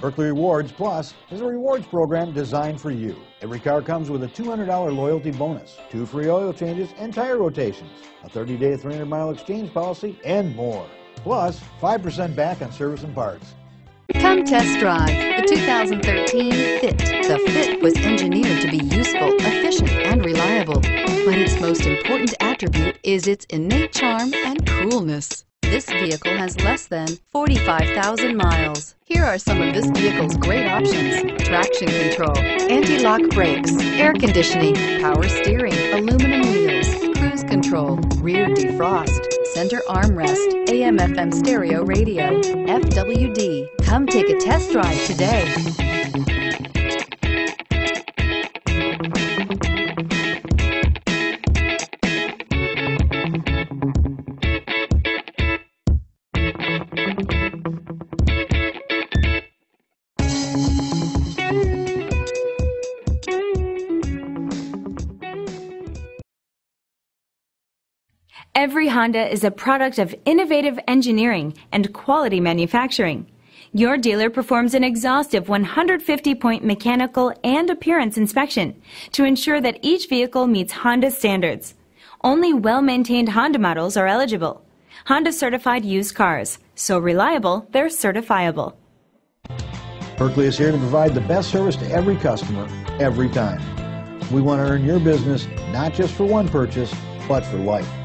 Buerkle Rewards Plus is a rewards program designed for you. Every car comes with a $200 loyalty bonus, 2 free oil changes and tire rotations, a 30-day 300-mile exchange policy, and more. Plus, 5% back on service and parts. Come test drive the 2013 Fit. The Fit was engineered to be useful, efficient, and reliable, when its most important attribute is its innate charm and coolness. This vehicle has less than 45,000 miles. Here are some of this vehicle's great options: traction control, anti-lock brakes, air conditioning, power steering, aluminum wheels, cruise control, rear defrost, center armrest, AM/FM stereo radio, FWD. Come take a test drive today. Every Honda is a product of innovative engineering and quality manufacturing. Your dealer performs an exhaustive 150-point mechanical and appearance inspection to ensure that each vehicle meets Honda standards. Only well-maintained Honda models are eligible. Honda certified used cars, so reliable they're certifiable. Buerkle is here to provide the best service to every customer, every time. We want to earn your business not just for one purchase, but for life.